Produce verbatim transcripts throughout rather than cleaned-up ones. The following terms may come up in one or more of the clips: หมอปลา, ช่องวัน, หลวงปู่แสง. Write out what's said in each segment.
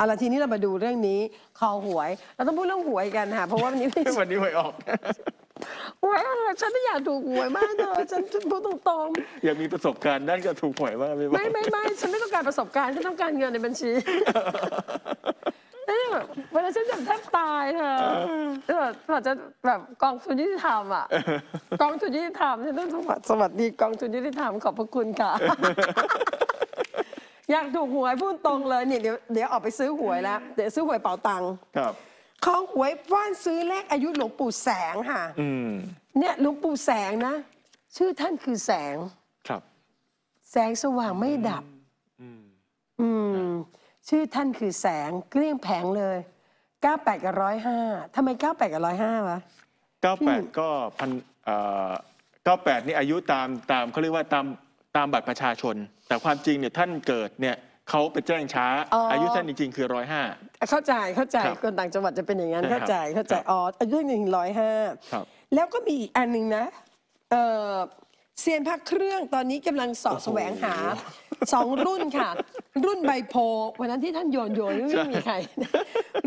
เอาละทีนี้เรามาดูเรื่องนี้คอหวยเราต้องพูดเรื่องหวยกันค่ะเพราะว่าวันนี้วันนี้หวยออกหวยฉันไม่อยากถูกหวยมากเลยฉันพูดตรงๆอยากมีประสบการณ์ด้านการถูกหวยมากไม่ไม่ไม่ฉันไม่ต้องการประสบการณ์ฉันต้องการเงินในบัญชีเวลาฉันจะแทบตายเธอเราจะแบบกองทุนยุติธรรมอ่ะกองทุนยุติธรรมฉันต้องสวัสดีกองทุนยุติธรรมขอบพระคุณค่ะอยากถูกหวยพูดตรงเลยเนี่ยเดี๋ยวเดี๋ยวออกไปซื้อหวยแล้วเดี๋ยวซื้อหวยเป๋าตังค์ครับเขาหวยว่านซื้อเลขอายุหลวงปู่แสงค่ะเนี่ยหลวงปู่แสงนะชื่อท่านคือแสงครับแสงสว่างไม่ดับอืมชื่อท่านคือแสงเกลี้ยงแผงเลยเก้าสิบแปดกับหนึ่งร้อยห้าทำไมเก้าสิบแปดกับหนึ่งร้อยห้าป่ะเก้าสิบแปดก็พันเอ่อเก้าสิบแปดนี่อายุตามตามเขาเรียกว่าตามตามบัตรประชาชนแต่ความจริงเนี่ยท่านเกิดเนี่ยเขาไปแจ้งช้า อ, อายุท่านจริงๆคือหนึ่งร้อยห้าเข้าใจเข้าใจคนต่างจังหวัดจะเป็นอย่างนั้นเข้าใจเข้าใจอ๋ออายุจริงหนึ่งร้อยห้าแล้วก็มีอีกอันหนึ่งนะเออเซียนพระเครื่องตอนนี้กำลังสอบแสวงหาสองรุ่นค่ะรุ่นใบโพวันนั้นที่ท่านโยนโยนไม่มีใคร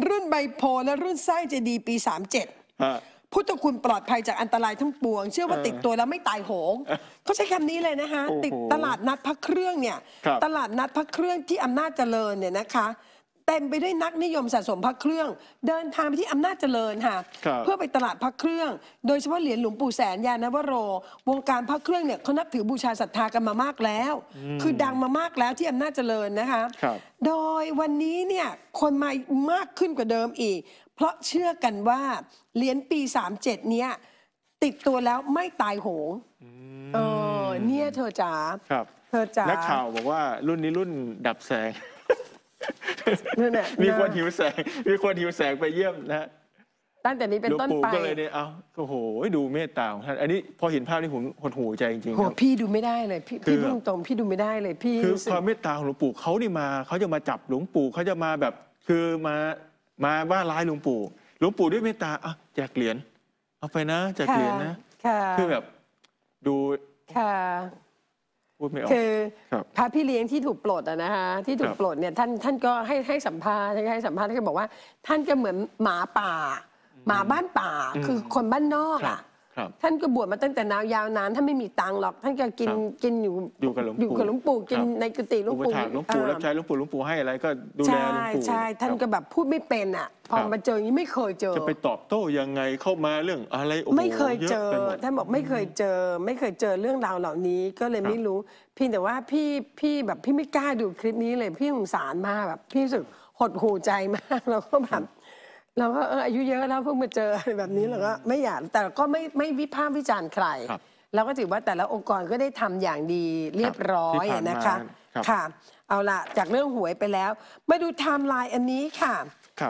รุ่นใบโพและรุ่นสร้างเจดีย์ปีสามเจ็ดพุทธคุณปลอดภัยจากอันตรายทั้งปวงเชื่อว่าติดตัวแล้วไม่ตายโหงเขาใช้คำนี้เลยนะคะติดตลาดนัดพระเครื่องเนี่ยตลาดนัดพระเครื่องที่อำนาจเจริญเนี่ยนะคะเต็มไปด้วยนักนิยมสะสมพระเครื่องเดินทางไปที่อำนาจเจริญค่ะเพื่อไปตลาดพระเครื่องโดยเฉพาะเหรียญหลวงปู่แสนยานวโรวงการพระเครื่องเนี่ยเขานับถือบูชาศรัทธากันมามากแล้วคือดังมามากแล้วที่อำนาจเจริญนะคะโดยวันนี้เนี่ยคนมามากขึ้นกว่าเดิมอีกเพราะเชื่อกันว่าเหรียญปีสามเจ็ดเนี้ยติดตัวแล้วไม่ตายโหงเออเนี่ยเธอจ๋าเธอจ๋านักข่าวบอกว่ารุ่นนี้รุ่นดับแสงมีคนหิวแสงมีคนหิวแสงไปเยี่ยมนะตั้งแต่นี้เป็นต้นไปก็เลยเนี่ยเอาโอ้โหดูเมตตาของท่านอันนี้พอเห็นภาพนี้ผมหดหูใจจริงๆโอ้พี่ดูไม่ได้เลยพี่พี่พูดตรงพี่ดูไม่ได้เลยพี่คือความเมตตาของหลวงปู่เขานี่มาเขาจะมาจับหลวงปู่เขาจะมาแบบคือมามาว่าร้ายหลวงปู่หลวงปู่ด้วยเมตตาอ่ะแจกเหรียญเอาไปนะแจกเหรียญนะคือแบบดูค่ะคือพระพี่เลี้ยงที่ถูกปลดอะนะคะที่ถูกปลดเนี่ยท่านท่านก็ให้ให้สัมภาษณ์ให้สัมภาษณ์ท่านก็บอกว่าท่านก็เหมือนหมาป่าหมาบ้านป่าคือคนบ้านนอกอะท่านก็บวชมาตั้งแต่นาวยาวนานท่านไม่มีตังหรอกท่านก็กินกินอยู่อยู่กับหลวงปู่อยู่กับหลวงปู่กินในกุฏิหลวงปู่หลวงปู่รับใช้หลวงปู่หลวงปู่ให้อะไรก็ดูแลหลวงปู่ใช่ใช่ท่านก็แบบพูดไม่เป็นอะพอมาเจออย่างนี้ไม่เคยเจอจะไปตอบโต้ยังไงเข้ามาเรื่องอะไรไม่เคยเจอท่านบอกไม่เคยเจอไม่เคยเจอเรื่องราวเหล่านี้ก็เลยไม่รู้เพียงแต่ว่าพี่พี่แบบพี่ไม่กล้าดูคลิปนี้เลยพี่สงสารมากแบบพี่รู้สึกหดหู่ใจมากแล้วก็แบบเราก็อายุเยอะแล้วเพิ่งมาเจออะไรแบบนี้เราก็ไม่อยากแต่ก็ไม่ไม่วิพากษ์วิจารณ์ใครเราก็ถือว่าแต่ละองค์กรก็ได้ทำอย่างดีเรียบร้อยนะคะค่ะเอาละจากเรื่องหวยไปแล้วมาดูไทม์ไลน์อันนี้ค่ะ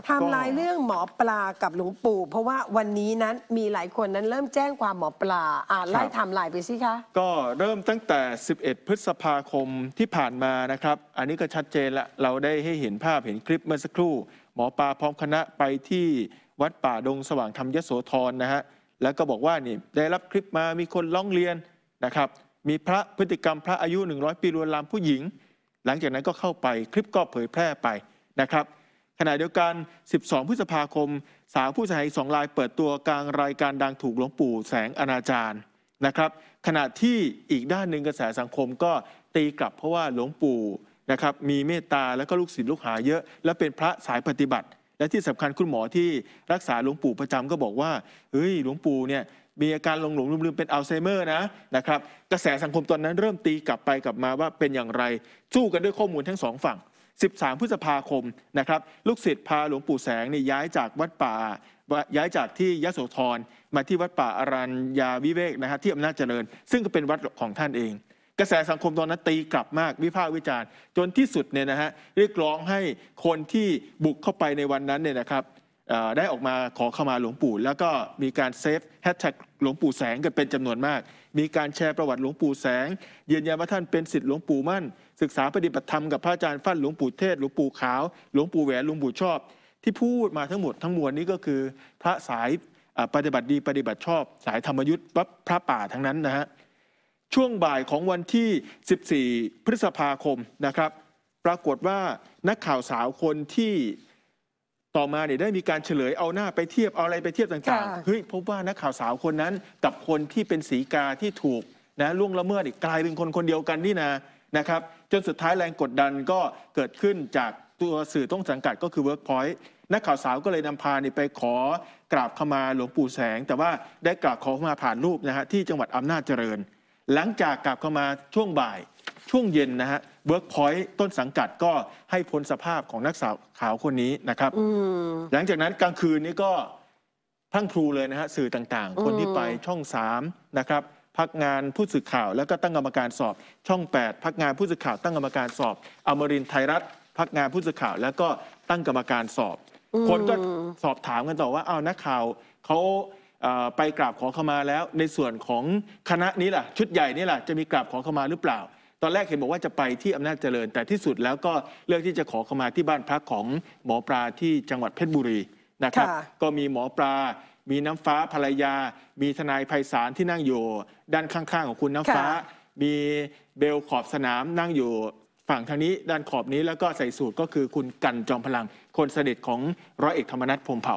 ไทม์ไลน์เรื่องหมอปลากับหลวงปู่เพราะว่าวันนี้นั้นมีหลายคนนั้นเริ่มแจ้งความหมอปลาอ่าไล่ไทม์ไลน์ไปสิคะก็เริ่มตั้งแต่สิบเอ็ดพฤษภาคมที่ผ่านมานะครับอันนี้ก็ชัดเจนละเราได้ให้เห็นภาพเห็นคลิปเมื่อสักครู่หมอปลาพร้อมคณะไปที่วัดป่าดงสว่างธรรมยโสธรนะฮะแล้วก็บอกว่านี่ได้รับคลิปมามีคนร้องเรียนนะครับมีพระพฤติกรรมพระอายุหนึ่งร้อยปีลวนลามผู้หญิงหลังจากนั้นก็เข้าไปคลิปก็เผยแพร่ไปนะครับขณะเดียวกันสิบสองพฤษภาคมสาวผู้เสียหายสองรายเปิดตัวกลางรายการดังถูกหลวงปู่แสงอนาจารนะครับขณะที่อีกด้านหนึ่งกระแสสังคมก็ตีกลับเพราะว่าหลวงปู่นะครับมีเมตตาและก็ลูกศิษย์ลูกหาเยอะและเป็นพระสายปฏิบัติและที่สำคัญคุณหมอที่รักษาหลวงปู่ประจำก็บอกว่าเฮ้ยหลวงปู่เนี่ยมีอาการหลงหลงลืมๆเป็นอัลไซเมอร์นะนะครับกระแสสังคมตอนนั้นเริ่มตีกลับไปกลับมาว่าเป็นอย่างไรสู้กันด้วยข้อมูลทั้งสองฝั่งสิบสามพฤษภาคมนะครับลูกศิษย์พาหลวงปู่แสงเนี่ยย้ายจากวัดป่าย้ายจากที่ยโสธรมาที่วัดป่าอรัญญาวิเวกนะฮะที่อำนาจเจริญซึ่งก็เป็นวัดของท่านเองกระแสสังคมตอนนั้นตีกลับมากวิพากษ์วิจารณ์จนที่สุดเนี่ยนะฮะเรียกร้องให้คนที่บุกเข้าไปในวันนั้นเนี่ยนะครับได้ออกมาขอเข้ามาหลวงปู่แล้วก็มีการเซฟแฮชแท็กหลวงปู่แสงกันเป็นจำนวนมากมีการแชร์ประวัติหลวงปู่แสงยืนยันว่าท่านเป็นศิษย์หลวงปู่มั่นศึกษาปฏิบัติธรรมกับพระอาจารย์ฟั่นหลวงปู่เทศหลวงปู่ขาวหลวงปู่แหวนหลวงปู่ชอบที่พูดมาทั้งหมดทั้งมวลนี้ก็คือพระสายปฏิบัติดีปฏิบัติชอบสายธรรมยุทธ์พระป่าทั้งนั้นนะฮะช่วงบ่ายของวันที่สิบสี่พฤษภาคมนะครับ ปรากฏว่านักข่าวสาวคนที่ต่อมาเนี่ยได้มีการเฉลยเอาหน้าไปเทียบเอาอะไรไปเทียบต่างๆเฮ้ยพบว่านักข่าวสาวคนนั้นกับคนที่เป็นสีกาที่ถูกนะล่วงละเมิดอีกกลายเป็นคนคนเดียวกันนี่นะนะครับจนสุดท้ายแรงกดดันก็เกิดขึ้นจากตัวสื่อต้นสังกัดก็คือ เวิร์คพอยท์ นักข่าวสาวก็เลยนำพาไปขอกราบขมาหลวงปู่แสงแต่ว่าได้กราบขอขมาผ่านรูปนะฮะที่จังหวัดอำนาจเจริญหลังจากกราบขมาช่วงบ่ายช่วงเย็นนะฮะ เวิร์คพอยท์ ต้นสังกัดก็ให้พ้นสภาพของนักข่าวสาวคนนี้นะครับหลังจากนั้นกลางคืนนี้ก็พรั่งพรูเลยนะฮะสื่อต่างๆคนที่ไปช่องสามนะครับพักงานผู้สื่อข่าวแล้วก็ตั้งกรรมการสอบช่องแปดพักงานผู้สื่อข่าวตั้งกรรมการสอบอมรินทร์ไทยรัฐพักงานผู้สื่อข่าวแล้วก็ตั้งกรรมการสอบคนก็สอบถามกันต่อว่าเอานักข่าวเขาไปกราบขอขมาแล้วในส่วนของคณะนี้ล่ะชุดใหญ่นี่ล่ะจะมีกราบขอขมาหรือเปล่าตอนแรกเห็นบอกว่าจะไปที่อำนาจเจริญแต่ที่สุดแล้วก็เลือกที่จะขอขมาที่บ้านพักของหมอปลาที่จังหวัดเพชรบุรีนะครับก็มีหมอปลามีน้ำฟ้าภรรยามีทนายไพศาลที่นั่งอยู่ด้านข้างๆของคุณน้ำฟ้ามีเบลขอบสนามนั่งอยู่ฝั่งทางนี้ด้านขอบนี้แล้วก็ใส่สูตรก็คือคุณกันจอมพลังคนสนิทของร้อยเอกธรรมนัสพรหมเผ่า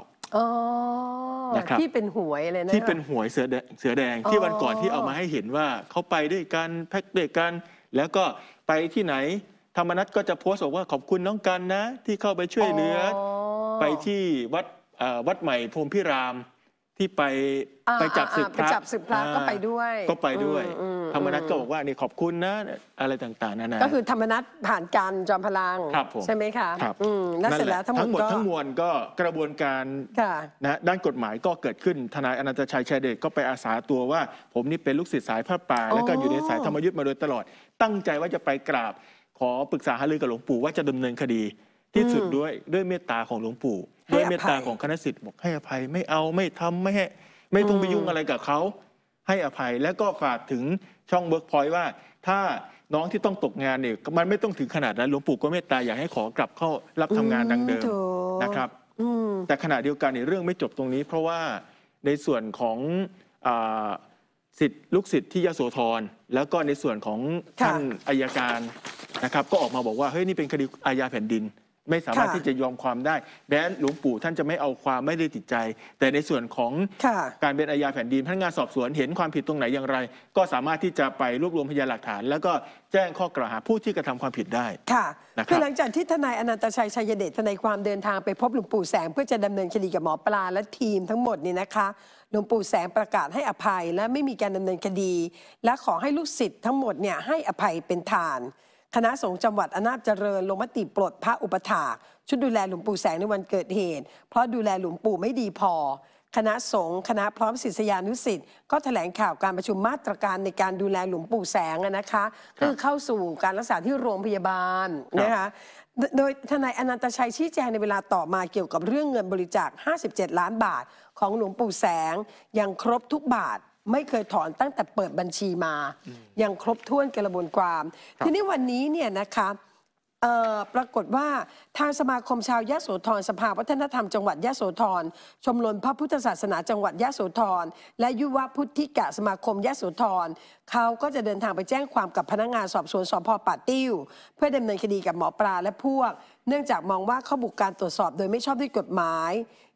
นะครับที่เป็นหวยเลยนะที่เป็นหวยเสือแดงเสือแดงที่วันก่อนที่เอามาให้เห็นว่าเขาไปด้วยกันแพ็กด้วยกันแล้วก็ไปที่ไหนธรรมนัสก็จะโพสต์บอกว่าขอบคุณน้องกันนะที่เข้าไปช่วยเหลือไปที่วัดวัดใหม่พรหมพิรามที่ไปไปจับศึกพระก็ไปด้วยก็ไปด้วยธรรมนัสก็บอกว่านี่ขอบคุณนะอะไรต่างๆนานาก็คือธรรมนัสผ่านการจอมพลังใช่ไหมคะนั่นแหละทั้งหมดทั้งมวลก็กระบวนการนะด้านกฎหมายก็เกิดขึ้นทนายอนันตชัยชายเดชก็ไปอาสาตัวว่าผมนี่เป็นลูกศิษย์สายพระป่าแล้วก็อยู่ในสายธรรมยุทธ์มาโดยตลอดตั้งใจว่าจะไปกราบขอปรึกษาหารือกับหลวงปู่ว่าจะดำเนินคดีที่สุดด้วยด้วยเมตตาของหลวงปู่ด้วยเมตตาของคณะศิษย์บอกให้อภัยไม่เอาไม่ทำไม่ให้ไม่ต้องไปยุ่งอะไรกับเขาให้อภัยแล้วก็ฝากถึงช่องเวิร์คพอยท์ว่าถ้าน้องที่ต้องตกงานเนี่ยมันไม่ต้องถึงขนาดนั้นหลวงปู่ก็เมตตาอยากให้ขอกลับเข้ารับทำงานดังเดิมนะครับแต่ขณะเดียวกันเนี่ยเรื่องไม่จบตรงนี้เพราะว่าในส่วนของศิษย์ลูกศิษย์ที่ยโสธรแล้วก็ในส่วนของท่านอัยการนะครับก็ออกมาบอกว่าเฮ้ยนี่เป็นคดีอาญาแผ่นดินไม่สามารถที่จะยอมความได้แม้หลวงปู่ท่านจะไม่เอาความไม่ได้ติดใจแต่ในส่วนของการเป็นอาญาแผ่นดินพนักงานสอบสวนเห็นความผิดตรงไหนอย่างไรก็สามารถที่จะไปรวบรวมพยานหลักฐานแล้วก็แจ้งข้อกล่าวหาผู้ที่กระทำความผิดได้ค่ะคือหลังจากที่ทนายอนันตชัยชัยเดชทนายความเดินทางไปพบหลวงปู่แสงเพื่อจะดำเนินคดีกับหมอปลาและทีมทั้งหมดนี่นะคะหลวงปู่แสงประกาศให้อภัยและไม่มีการดำเนินคดีและขอให้ลูกศิษย์ทั้งหมดเนี่ยให้อภัยเป็นทานคณะสงฆ์จังหวัดอำนาจเจริญลงมติปลดพระอุปถากชุดดูแลหลวงปู่แสงในวันเกิดเหตุเพราะดูแลหลวงปู่ไม่ดีพอคณะสงฆ์คณะพร้อมศิษยานุศิษย์ก็แถลงข่าวการประชุมมาตรการในการดูแลหลวงปู่แสงนะคะคือเข้าสู่การรักษาที่โรงพยาบาลนะคะโดยทนายอนันตชัยชี้แจงในเวลาต่อมาเกี่ยวกับเรื่องเงินบริจาคห้าสิบเจ็ดล้านบาทของหลวงปู่แสงยังครบทุกบาทไม่เคยถอนตั้งแต่เปิดบัญชีมายังครบถ้วนกระบวนความทีนี้วันนี้เนี่ยนะคะปรากฏว่าทางสมาคมชาวยโสธรสภาวัฒนธรรมจังหวัดยโสธรชมรมพระพุทธศาสนาจังหวัดยโสธรและยุวพุทธิกะสมาคมยโสธรเขาก็จะเดินทางไปแจ้งความกับพนักงานสอบสวนสภ.ป่าติ้วเพื่อดำเนินคดีกับหมอปลาและพวกเนื่องจากมองว่าเขาบุกการตรวจสอบโดยไม่ชอบด้วยกฎหมาย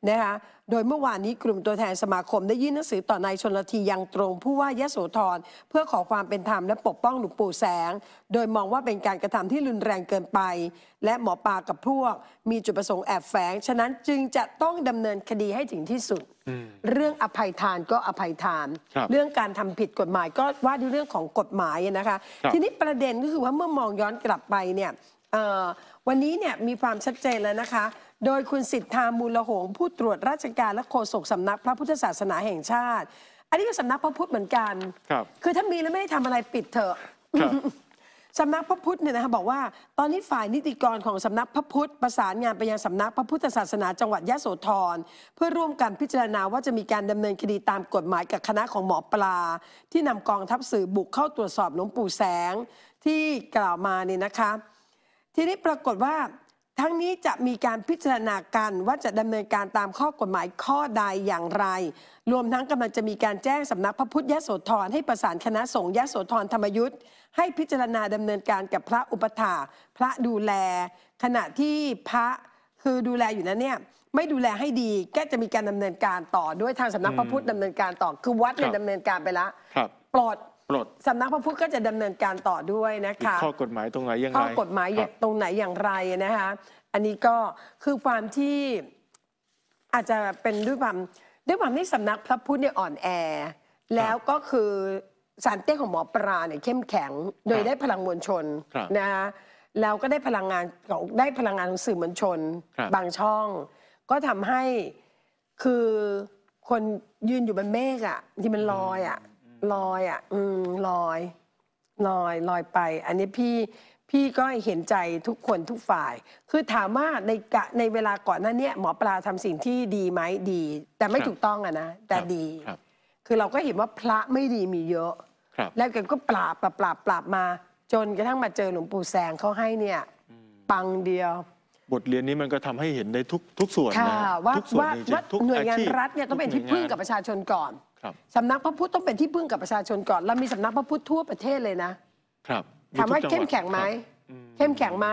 นะคะโดยเมื่อวานนี้กลุ่มตัวแทนสมาคมได้ยื่นหนังสือต่อนายชนละทียังตรงผู้ว่ายโสธรเพื่อขอความเป็นธรรมและปกป้องหลวงปู่แสงโดยมองว่าเป็นการกระทำที่รุนแรงเกินไปและหมอปลากับพวกมีจุดประสงค์แอบแฝงฉะนั้นจึงจะต้องดำเนินคดีให้ถึงที่สุดเรื่องอภัยทานก็อภัยทานเรื่องการทำผิดกฎหมายก็ว่าด้วยเรื่องของกฎหมายนะคะทีนี้ประเด็นก็คือว่าเมื่อมองย้อนกลับไปเนี่ยวันนี้เนี่ยมีความชัดเจนแล้วนะคะโดยคุณสิทธา มูลหงส์ผู้ตรวจราชการและโฆษกสำนักพระพุทธศาสนาแห่งชาติอันนี้ก็สำนักพระพุทธเหมือนกันครับคือถ้ามีแล้วไม่ได้ทำอะไรปิดเถอะสำนักพระพุทธเนี่ยนะคะบอกว่าตอนนี้ฝ่ายนิติกรของสำนักพระพุทธประสานงานไปยังสำนักพระพุทธศาสนาจังหวัดยโสธรเพื่อร่วมกันพิจารณาว่าจะมีการดำเนินคดีตามกฎหมายกับคณะของหมอปลาที่นำกองทัพสื่อบุกเข้าตรวจสอบหลวงปู่แสงที่กล่าวมาเนี่ยนะคะทีนี้ปรากฏว่า ทั้งนี้จะมีการพิจารณากันว่าจะดำเนินการตามข้อกฎหมายข้อใดอย่างไรรวมทั้งกำลังจะมีการแจ้งสำนักพระพุทธยโสธรให้ประสานคณะสงฆ์ยโสธรธรรมยุทธให้พิจารณาดำเนินการกับพระอุปถาพระดูแลขณะที่พระคือดูแลอยู่นั้นเนี่ยไม่ดูแลให้ดีก็จะมีการดำเนินการต่อด้วยทางสำนักพระพุทธดำเนินการต่อคือวัดเนี่ยดำเนินการไปแล้วปลดสำนักพระพุทธก็จะดำเนินการต่อด้วยนะคะข้อกฎหมายตรงไหนอย่างไรข้อกฎหมายตรงไหนอย่างไรนะคะอันนี้ก็คือความที่อาจจะเป็นด้วยความด้วยความที่สำนักพระพุทธเนี่ยอ่อนแอแล้วก็คือสารเต้ของหมอปลาเนี่ยเข้มแข็งโดยได้พลังมวลชนนะคะแล้วก็ได้พลังงานของได้พลังงานของสื่อมวลชนบางช่องก็ทำให้คือคนยืนอยู่บนเมฆอ่ะที่มันลอยอ่ะลอยอ่ะอืมลอยลอยลอยไปอันนี้พี่พี่ก็เห็นใจทุกคนทุกฝ่ายคือถามว่าในกะในเวลาก่อนหน้านี้หมอปลาทำสิ่งที่ดีไหมดีแต่ไม่ถูกต้องอะนะแต่ดีคือเราก็เห็นว่าพระไม่ดีมีเยอะแล้วแกก็ปราบปราบปราบปราบมาจนกระทั่งมาเจอหลวงปู่แสงเขาให้เนี่ยปังเดียวบทเรียนนี้มันก็ทำให้เห็นในทุกทุกส่วนนะว่าว่าหน่วยงานรัฐเนี่ยต้องเป็นที่พึ่งกับประชาชนก่อนสำนักพระพุทธต้องเป็นที่พึ่งกับประชาชนก่อนเรามีสำนักพระพุทธทั่วประเทศเลยนะครับถามว่าเข้มแข็งไหมเข้มแข็งไหม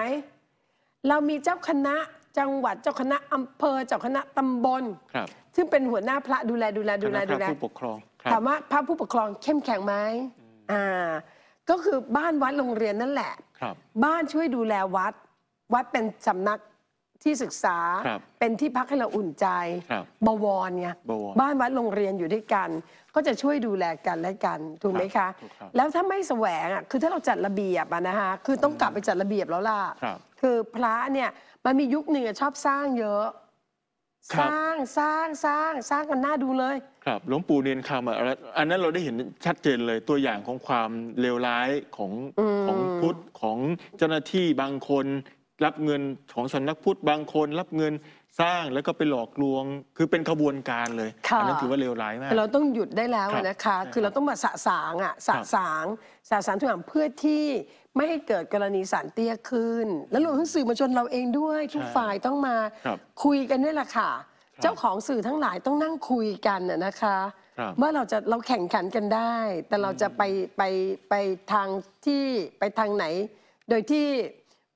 เรามีเจ้าคณะจังหวัดเจ้าคณะอำเภอเจ้าคณะตำบลครับซึ่งเป็นหัวหน้าพระดูแลดูแลดูแลดูแลผู้ปกครองถามว่าพระผู้ปกครองเข้มแข็งไหมอ่าก็คือบ้านวัดโรงเรียนนั่นแหละครับบ้านช่วยดูแลวัดวัดเป็นสำนักที่ศึกษาเป็นที่พักให้เราอุ่นใจบวรไงบ้านวัดโรงเรียนอยู่ด้วยกันก็จะช่วยดูแลกันและกันถูกไหมคะแล้วถ้าไม่แสวงอ่ะคือถ้าเราจัดระเบียบอ่ะนะคะคือต้องกลับไปจัดระเบียบแล้วล่ะคือพระเนี่ยมันมียุคหนึ่งชอบสร้างเยอะสร้างสร้างสร้างสร้างกันหน้าดูเลยครับหลวงปู่เนียนคำอันนั้นเราได้เห็นชัดเจนเลยตัวอย่างของความเลวร้ายของของพุทธของเจ้าหน้าที่บางคนรับเงินของสำนักพุทธบางคนรับเงินสร้างแล้วก็ไปหลอกลวงคือเป็นขบวนการเลยอันนั้นถือว่าเลวร้ายมากเราต้องหยุดได้แล้วนะคะคือเราต้องมาสะสางอ่ะสะสางสะสางทุกอย่างเพื่อที่ไม่ให้เกิดกรณีสารเตี้ยขึ้นแล้วรวมทั้งสื่อมวลชนเราเองด้วยทุกฝ่ายต้องมาคุยกันด้วยล่ะค่ะเจ้าของสื่อทั้งหลายต้องนั่งคุยกันนะคะว่าเราจะเราแข่งขันกันได้แต่เราจะไปไปไปทางที่ไปทางไหนโดยที่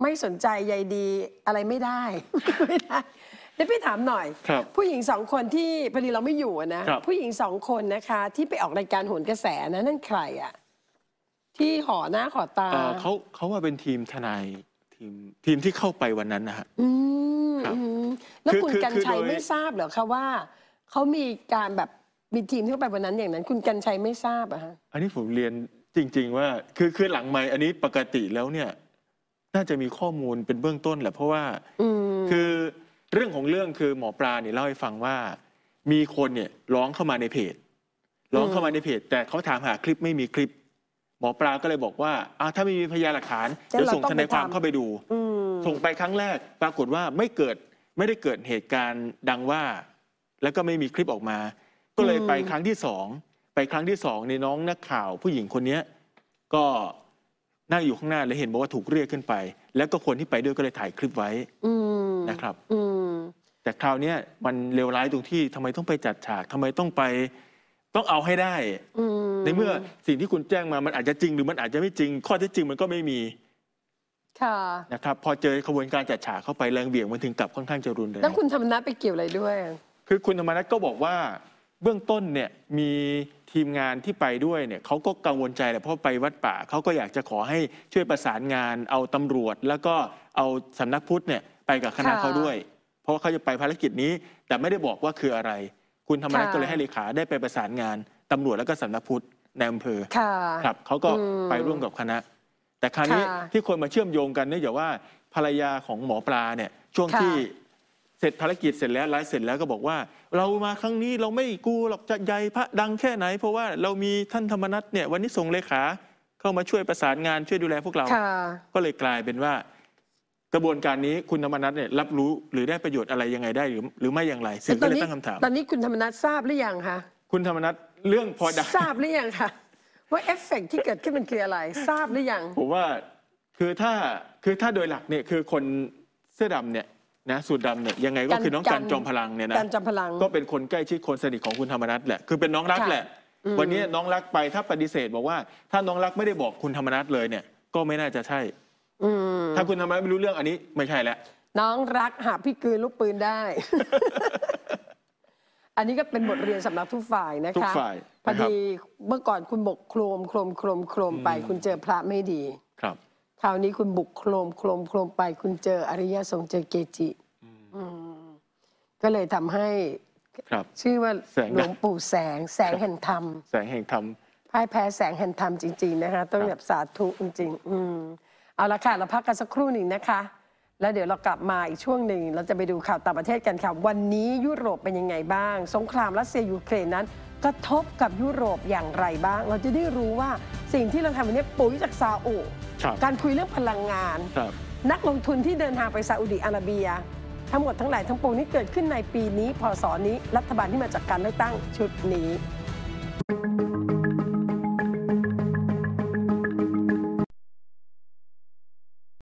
ไม่สนใจใยดีอะไรไม่ได้ไม่ได้เดี๋ยวพี่ถามหน่อยผู้หญิงสองคนที่พอดีเราไม่อยู่นะผู้หญิงสองคนนะคะที่ไปออกรายการโหนกระแสนะนั่นใครอะที่ห่อหน้าห่อตาเขาเขาว่าเป็นทีมทนายทีมทีมที่เข้าไปวันนั้นนะฮะอืมแล้วคุณกัญชัยไม่ทราบเหรอคะว่าเขามีการแบบมีทีมที่เข้าไปวันนั้นอย่างนั้นคุณกัญชัยไม่ทราบอะฮะอันนี้ผมเรียนจริงๆว่าคือคือหลังไมค์อันนี้ปกติแล้วเนี่ยน่าจะมีข้อมูลเป็นเบื้องต้นแหละเพราะว่าคือเรื่องของเรื่องคือหมอปลาเนี่ยเล่าให้ฟังว่ามีคนเนี่ยร้องเข้ามาในเพจร้องเข้ามาในเพจแต่เขาถามหาคลิปไม่มีคลิปหมอปลาก็เลยบอกว่าอ้าวถ้าไม่มีพยานหลักฐานเดี๋ยวส่งทนายความเข้าไปดูส่งไปครั้งแรกปรากฏว่าไม่เกิดไม่ได้เกิดเหตุการณ์ดังว่าแล้วก็ไม่มีคลิปออกมาก็เลยไปครั้งที่สองไปครั้งที่สองในน้องนักข่าวผู้หญิงคนนี้ก็นั่งอยู่ข้างหน้าแล้วเห็นบอกว่าถูกเรียกขึ้นไปแล้วก็คนที่ไปด้วยก็เลยถ่ายคลิปไว้อืนะครับอืแต่คราวนี้มันเลวร้ายตรงที่ทำไมต้องไปจัดฉากทำไมต้องไปต้องเอาให้ได้อืในเมื่อสิ่งที่คุณแจ้งมามันอาจจะจริงหรือมันอาจจะไม่จริงข้อเท็จจริงมันก็ไม่มีค่ะนะครับพอเจอขบวนการจัดฉากเข้าไปแรงเบี่ยงมันถึงกลับค่อนข้างจะรุนแรงแล้วคุณธรรมนัสไปเกี่ยวอะไรด้วยคือคุณธรรมนัสก็บอกว่าเบื้องต้นเนี่ยมีทีมงานที่ไปด้วยเนี่ยเขาก็กังวลใจแหละเพราะไปวัดป่าเขาก็อยากจะขอให้ช่วยประสานงานเอาตำรวจแล้วก็เอาสำนักพุทธเนี่ยไปกับคณะเขาด้วยเพราะเขาจะไปภารกิจนี้แต่ไม่ได้บอกว่าคืออะไรคุณธรรมนัสก็เลยให้เลขาได้ไปประสานงานตำรวจแล้วก็สำนักพุทธในอำเภอครับเขาก็ไปร่วมกับคณะแต่คราวนี้ที่คนมาเชื่อมโยงกันเนี่ยอย่าว่าภรรยาของหมอปลาเนี่ยช่วงที่เสร็จภารกิจเสร็จแล้วไลฟ์เสร็จแล้วก็บอกว่าเรามาครั้งนี้เราไม่กลัวหรอกจะใหญ่พระดังแค่ไหนเพราะว่าเรามีท่านธรรมนัสเนี่ยวันนี้ส่งเลขาเข้ามาช่วยประสานงานช่วยดูแลพวกเราก็เลยกลายเป็นว่ากระบวนการนี้คุณธรรมนัสเนี่ยรับรู้หรือได้ประโยชน์อะไรยังไงได้หรือหรือไม่อย่างไรสื่อก็เลยตั้งคำถามตอนนี้คุณธรรมนัสทราบหรือยังคะคุณธรรมนัสเรื่องพอดังทราบหรือยังคะว่าเอฟเฟกที่เกิดขึ้นมันคืออะไรทราบหรือยังผมว่าคือถ้าคือถ้าโดยหลักเนี่ยคือคน สื้อดำเนี่ยนะสูตรดำเนี่ยยังไงก็คือน้องกันจอมพลังเนี่ยนะกันจอมพลังก็เป็นคนใกล้ชิดคนสนิทของคุณธรรมนัสแหละคือเป็นน้องรักแหละวันนี้น้องรักไปถ้าปฏิเสธบอกว่าถ้าน้องรักไม่ได้บอกคุณธรรมนัสเลยเนี่ยก็ไม่น่าจะใช่ถ้าคุณธรรมนัสไม่รู้เรื่องอันนี้ไม่ใช่แล้วน้องรักหาพี่กือลูกปืนได้ อันนี้ก็เป็นบทเรียนสำหรับทุกฝ่ายนะคะทุกฝ่ายพอดีเมื่อก่อนคุณบกโครมโครมโครมโครมไปคุณเจอพระไม่ดีครับคราวนี้คุณบุกโครมโครมโครมไปคุณเจออริยสงฆ์เจอเกจิก็เลยทำให้ครับชื่อว่าหลวงปู่แสงแสงแห่งธรรมแสงแห่งธรรมพ่ายแพ้แสงแห่งธรรมจริงๆนะคะต้องแบบสาธุจริงๆอืมเอาละค่ะเราพักกันสักครู่หนึ่งนะคะแล้วเดี๋ยวเรากลับมาอีกช่วงหนึ่งเราจะไปดูข่าวต่างประเทศกันค่ะวันนี้ยุโรปเป็นยังไงบ้างสงครามรัสเซียยูเครนนั้นกระทบกับยุโรปอย่างไรบ้างเราจะได้รู้ว่าสิ่งที่เราทำวันนี้ปุ๋ยจากซาอุการคุยเรื่องพลังงานนักลงทุนที่เดินทางไปซาอุดิอาระเบียทั้งหมดทั้งหลายทั้งปวงนี้เกิดขึ้นในปีนี้พศนี้รัฐบาลที่มาจากการเลือกตั้งชุดนี้